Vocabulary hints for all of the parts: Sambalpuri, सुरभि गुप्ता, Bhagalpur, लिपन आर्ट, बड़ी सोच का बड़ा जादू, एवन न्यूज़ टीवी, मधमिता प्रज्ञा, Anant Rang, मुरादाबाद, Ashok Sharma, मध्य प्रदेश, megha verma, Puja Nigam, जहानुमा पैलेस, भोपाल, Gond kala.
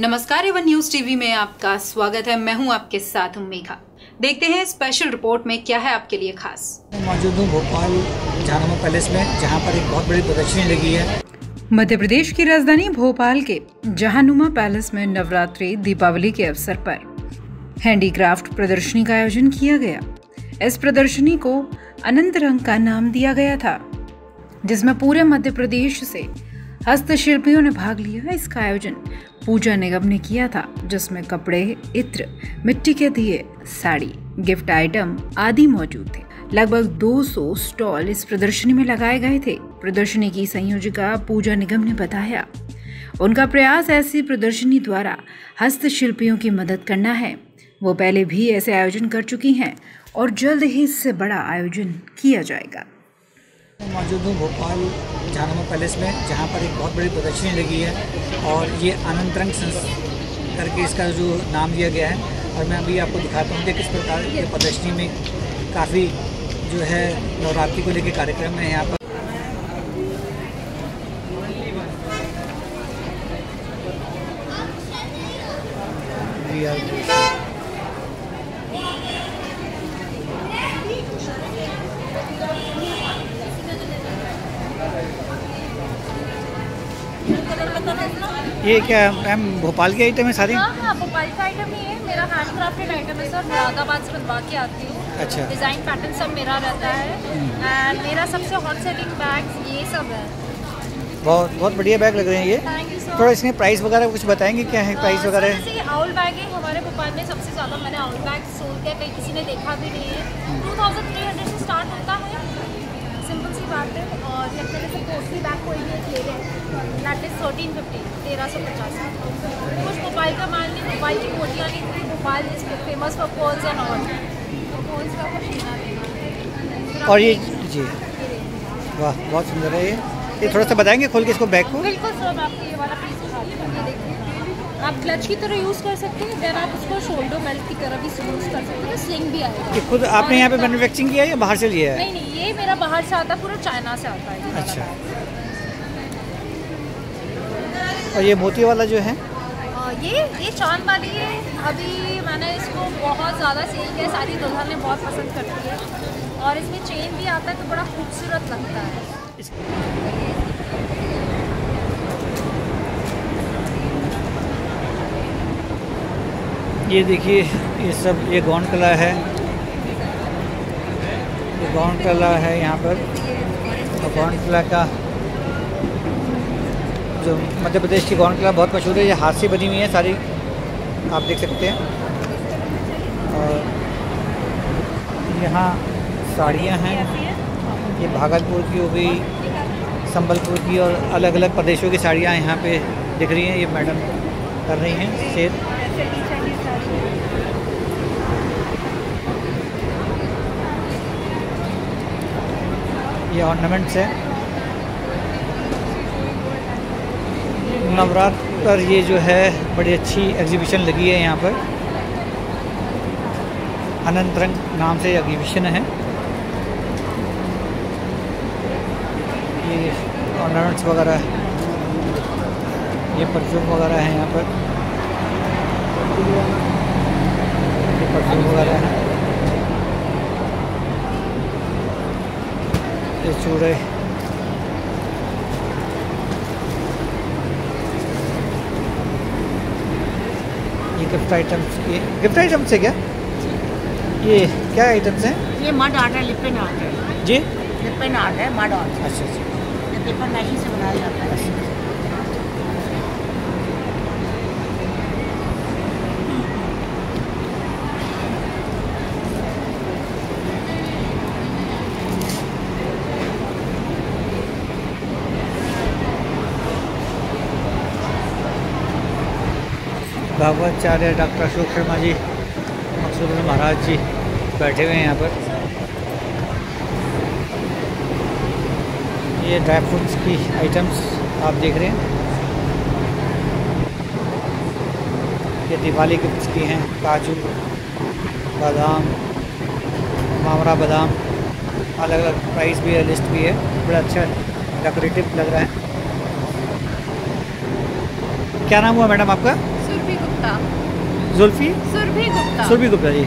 नमस्कार Avon news TV में आपका स्वागत है। मैं हूं आपके साथ मेघा। देखते हैं स्पेशल रिपोर्ट में क्या है आपके लिए खास। मैं मौजूद हूं भोपाल जहानुमा पैलेस में, जहां पर एक बहुत बड़ी प्रदर्शनी लगी है। मध्य प्रदेश की राजधानी भोपाल के जहानुमा पैलेस में नवरात्रि दीपावली के अवसर पर हैंडीक्राफ्ट प्रदर्शनी का आयोजन किया गया। इस प्रदर्शनी को अनंत रंग का नाम दिया गया था, जिसमें पूरे मध्य प्रदेश से हस्तशिल्पियों ने भाग लिया। इसका आयोजन पूजा निगम ने किया था, जिसमें कपड़े, इत्र, मिट्टी के दिए, साड़ी, गिफ्ट आइटम आदि मौजूद थे। लगभग 200 स्टॉल इस प्रदर्शनी में लगाए गए थे। प्रदर्शनी की संयोजिका पूजा निगम ने बताया, उनका प्रयास ऐसी प्रदर्शनी द्वारा हस्तशिल्पियों की मदद करना है। वो पहले भी ऐसे आयोजन कर चुकी हैं और जल्द ही इससे बड़ा आयोजन किया जाएगा। मौजूद हूँ भोपाल जहानुमा पैलेस में, जहाँ पर एक बहुत बड़ी प्रदर्शनी लगी है और ये अनंत रंग करके इसका जो नाम दिया गया है। और मैं अभी आपको दिखाता हूँ कि किस प्रकार ये प्रदर्शनी में काफ़ी जो है नवरात्रि को लेके कार्यक्रम है यहाँ पर। ये क्या मैम, भोपाल के आइटम है सारी? हाँ, भोपाल का आइटम ही है। मेरा हैंडक्राफ्टेड आइटम है सर। मुरादाबाद से बनवा के आती हूँ। अच्छा। डिज़ाइन पैटर्न सब मेरा रहता है एंड मेरा सबसे हॉट सेलिंग बैग ये सब है। बहुत बढ़िया बैग लग रहे हैं ये। Thank you sir. थोड़ा इसमें प्राइस वगैरह कुछ बताएंगे, क्या है प्राइस वगैरह? जैसे ये आउल बैग है, हमारे भोपाल में सबसे ज़्यादा मैंने आउल बैग सोल किया, कहीं किसी ने देखा भी नहीं है। 2300 से स्टार्ट होता है, सिंपल सी बात है। और लगता है कोस्टली बैग कोई भी ले रहे हैं, दैट इज़ 1350 कुछ भोपाल का मान ली, भोपाल की मोटियाँ ली थी। भोपाल is famous for pearls and all, तो पोल्स का कुछ। और ये जी वाह, बहुत सुंदर है ये। थोड़ा सा बताएंगे खोल के इसको, बैग को? बिल्कुल सर, आपको ये वाला पीस उठाइए। देखिए, आप क्लच की तरह यूज़ कर सकते हैं, देन आप उसको शोल्डर बेल्ट की तरह भी यूज़ कर सकते हैं। स्लिंग भी आएगा। खुद आपने यहाँ पे मैनुफेक्चरिंग किया है या बाहर से लिया है? नहीं, ये मेरा बाहर से आता है, पूरा चाइना से आता है। अच्छा। और ये मोती वाला जो है ये चांद वाली है। अभी मैंने इसको बहुत ज़्यादा सील किया, सारी दुल्हन ने बहुत पसंद करती है। और इसमें चेन भी आता है तो बड़ा खूबसूरत लगता है। ये देखिए, ये सब ये गोंड कला है, ये गोंड कला है यहाँ पर। और गोंड कला का जो मध्य प्रदेश की गोंड कला बहुत मशहूर है। ये हाथ से बनी हुई है सारी, आप देख सकते हैं। और यहाँ साड़ियाँ हैं, ये भागलपुर की हो गई, संबलपुर की, और अलग अलग प्रदेशों की साड़ियाँ यहाँ पे दिख रही हैं। ये मैडम कर रही हैं सेल। ये ऑर्नामेंट्स है। नवरात्र पर ये जो है बड़ी अच्छी एग्जीबिशन लगी है यहाँ पर। अनंत रंग नाम से एग्जीबिशन है। ये ऑर्नामेंट्स वगैरह, ये परफ्यूम वगैरह है यहाँ पर। ये परफ्यूम वगैरह है, ये चूड़े। गिफ्ट आइटम्स से क्या? ये क्या आइटम्स हैं? ये मड आर्ट है, लिपन आर्ट है। जी, लिपन आर्ट है, मड आर्ट। अच्छा अच्छा। लिपन नहीं से बनाया जाता है। भागवताचार्य डॉक्टर अशोक शर्मा जी, मकसूद महाराज जी बैठे हुए हैं यहाँ पर। ये ड्राई फ्रूट्स की आइटम्स आप देख रहे हैं। ये दिवाली गिफ्ट्स की हैं, काजू, बादाम, मावरा बादाम, अलग अलग प्राइस भी है, लिस्ट भी है। बड़ा अच्छा डेकोरेटिव लग रहा है। क्या नाम हुआ मैडम आपका? गुप्ता। जुल्फी सुरभि गुप्ता। सुरभि गुप्ता जी,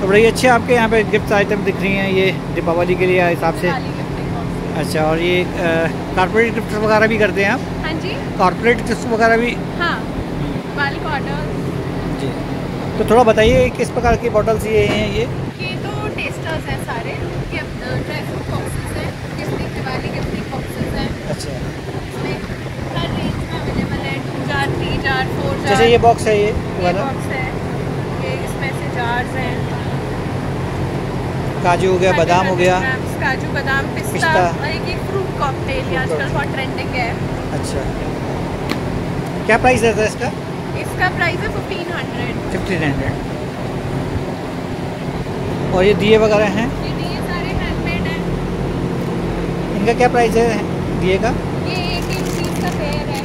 तो बड़ी अच्छे आपके यहाँ पे गिफ्ट आइटम दिख रही हैं, ये दीपावली के लिए हिसाब से। अच्छा, और ये कॉर्पोरेट गिफ्ट वगैरह भी करते हैं आप? हाँ जी, कॉर्पोरेट गिफ्ट वगैरह भी। हाँ, बल्क ऑर्डर जी। तो थोड़ा बताइए किस प्रकार की बॉटल्स ये हैं? ये तो टेस्टर्स हैं सारे, ये ड्राई फ्रूट बॉक्सेस हैं, इसमें दिवाली के फ्री बॉक्सेस हैं। अच्छा, इसमें हर रेंज में अवेलेबल है, 2 जार 3 जार 4 जार। जैसे ये बॉक्स है, ये वाला बॉक्स है, ये इसमें से जार्स हैं। काजू हो गया, बादाम हो गया, काजू बादाम पिस्ता, और एक फ्रूट कॉकटेल ये आजकल बहुत ट्रेंडिंग है। अच्छा, क्या प्राइस रहता है इसका? इसका प्राइस है 1500। और ये दिए वगैरह हैं? ये दिए सारे हैंडमेड हैं। इनका क्या प्राइस है दिए का? ये एक चीज़ का पेयर है।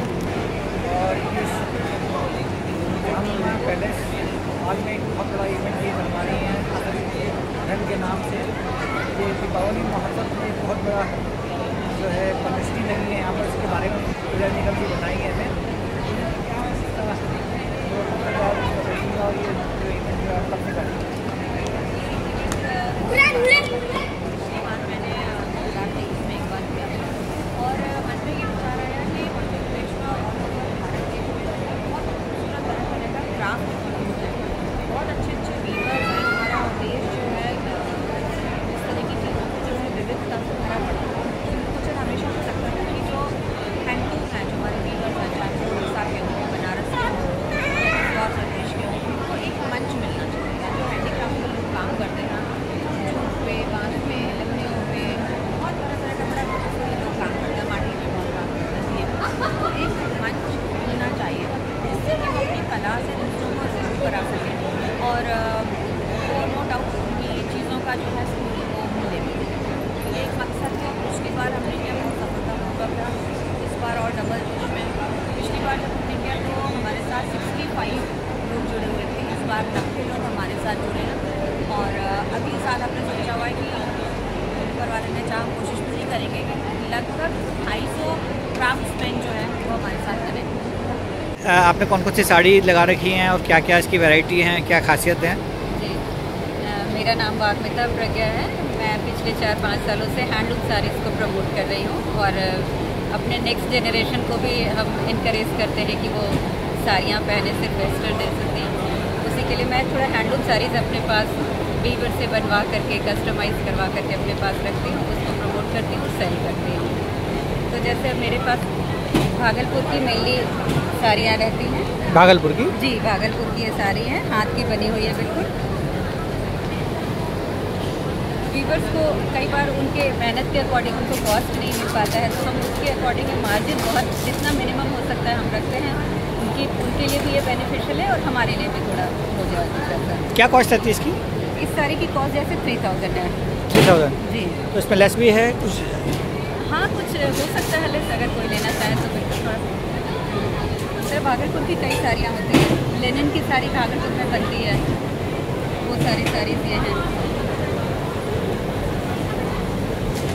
और ये जहानुमा पैलेस भोपाल में एक बहुत बड़ा इवेंट ये बना रही है, अनंत रंग के नाम से। ये दीपावली महोत्सव में बहुत बड़ा जो है पब्लिसिटी लगी है यहाँ पर, इसके बारे में पूजा निगम जी बताई है हमें। आपने कौन कौन सी साड़ी लगा रखी हैं और क्या क्या इसकी वैरायटी हैं, क्या खासियत है? जी, मेरा नाम मधमिता प्रज्ञा है। मैं पिछले 4-5 सालों से हैंडलूम साड़ीज़ को प्रमोट कर रही हूँ, और अपने नेक्स्ट जनरेशन को भी हम इनकरेज करते हैं कि वो साड़ियाँ पहने, सिर्फ वेस्टर्न ड्रेसेस नहीं। उसी के लिए मैं थोड़ा हैंडलूम साड़ीज़ अपने पास वीवर से बनवा करके, कस्टमाइज़ करवा करके अपने पास रखती हूँ, उसको प्रमोट करती हूँ और सेल करती हूँ। तो जैसे मेरे पास भागलपुर की मेनली साड़ियाँ रहती हैं। भागलपुर की? जी, भागलपुर की ये साड़ी है, हाथ की बनी हुई है बिल्कुल। वीवर्स को कई बार उनके मेहनत के अकॉर्डिंग उनको कॉस्ट नहीं मिल पाता है, तो हम उसके अकॉर्डिंग मार्जिन बहुत जितना मिनिमम हो सकता है हम रखते हैं। उनके लिए भी ये बेनिफिशियल है और हमारे लिए भी थोड़ा हो जाएगा। क्या कॉस्ट रहती है इसकी? इस साड़ी की कॉस्ट जैसे 3000 है। 3000 जी। तो इसमें लेस भी है कुछ? हाँ, कुछ हो सकता है लेस, अगर कोई लेना चाहे तो बिल्कुल। सर, भागलपुर की कई साड़ियाँ होती हैं, लेनिन की साड़ी भागलपुर में बनती है, वो सारी साड़ीज ये हैं।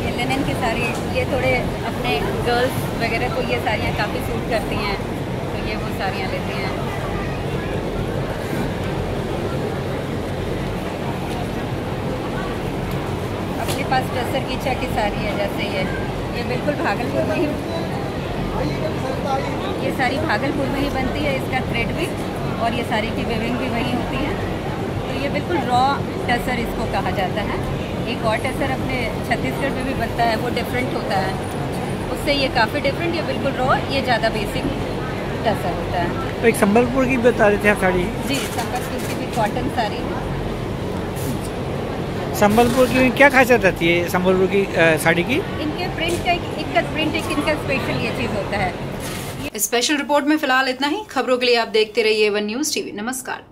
ये लेनिन की साड़ी, ये थोड़े अपने गर्ल्स वगैरह को ये साड़ियाँ काफ़ी सूट करती हैं, तो ये वो साड़ियाँ लेती हैं। अपने पास जसर कीचा की साड़ी है, जैसे ये बिल्कुल भागलपुर में ही, ये साड़ी भागलपुर में ही बनती है, इसका थ्रेड भी और ये साड़ी की वेविंग भी वही होती है। तो ये बिल्कुल रॉ टसर इसको कहा जाता है। एक और टसर अपने छत्तीसगढ़ में भी बनता है, वो डिफरेंट होता है, उससे ये काफ़ी डिफरेंट। ये बिल्कुल रॉ, ये ज़्यादा बेसिक टसर होता है। तो एक संबलपुर की बता रहे थे आप साड़ी? जी, संबलपुर की भी कॉटन साड़ी। संबलपुर की क्या खासियत रहती है संबलपुर की साड़ी की? इनके प्रिंट का एक प्रिंट एक इनका स्पेशल ये चीज़ होता है। स्पेशल रिपोर्ट में फिलहाल इतना ही। खबरों के लिए आप देखते रहिए 1 न्यूज़ टीवी। नमस्कार।